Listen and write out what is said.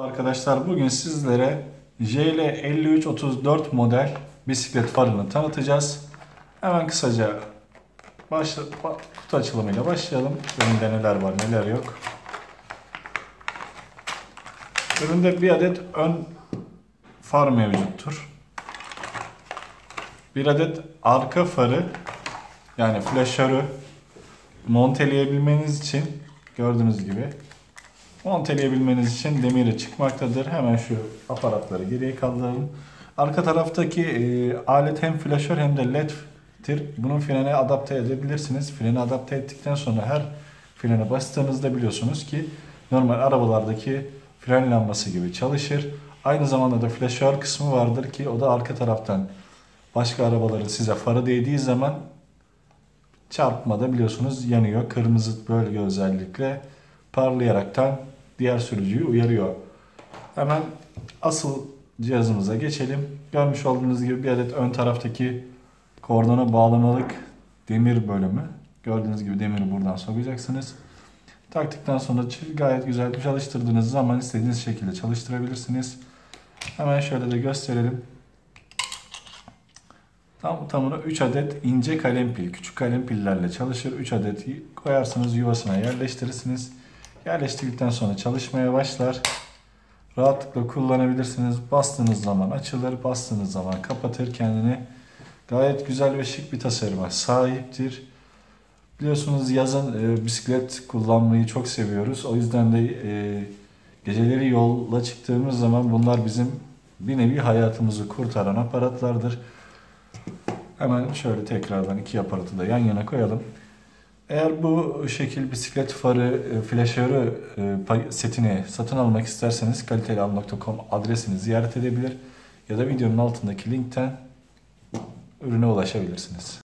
Arkadaşlar, bugün sizlere JL5334 model bisiklet farını tanıtacağız. Hemen kısaca kutu açılımıyla başlayalım. Üründe neler var neler yok. Üründe bir adet ön far mevcuttur. Bir adet arka farı, yani flaşörü monteleyebilmeniz için, gördüğünüz gibi monteleyebilmeniz için demiri çıkmaktadır. Hemen şu aparatları geriye kaldıralım. Arka taraftaki alet hem flaşör hem de led'tir. Bunun frene adapte edebilirsiniz. Freni adapte ettikten sonra her frene bastığınızda biliyorsunuz ki normal arabalardaki fren lambası gibi çalışır. Aynı zamanda da flaşör kısmı vardır ki o da arka taraftan başka arabaların size farı değdiği zaman çarpmada biliyorsunuz yanıyor. Kırmızı bölge özellikle parlayaraktan diğer sürücüyü uyarıyor. Hemen asıl cihazımıza geçelim. Görmüş olduğunuz gibi bir adet ön taraftaki kordona bağlamalık demir bölümü. Gördüğünüz gibi demiri buradan sokacaksınız. Taktıktan sonra gayet güzel çalıştırdığınız zaman istediğiniz şekilde çalıştırabilirsiniz. Hemen şöyle de gösterelim. Tam tamına 3 adet ince kalem pil, küçük kalem pillerle çalışır. 3 adet koyarsınız, yuvasına yerleştirirsiniz. Yerleştirdikten sonra çalışmaya başlar. Rahatlıkla kullanabilirsiniz. Bastığınız zaman açılır, bastığınız zaman kapatır kendini. Gayet güzel ve şık bir tasarıma sahiptir. Biliyorsunuz yazın bisiklet kullanmayı çok seviyoruz. O yüzden de geceleri yola çıktığımız zaman bunlar bizim bir nevi hayatımızı kurtaran aparatlardır. Hemen şöyle tekrardan iki aparatı da yan yana koyalım. Eğer bu şekil bisiklet farı, flaşörü setini satın almak isterseniz kalitelial.com adresini ziyaret edebilir ya da videonun altındaki linkten ürüne ulaşabilirsiniz.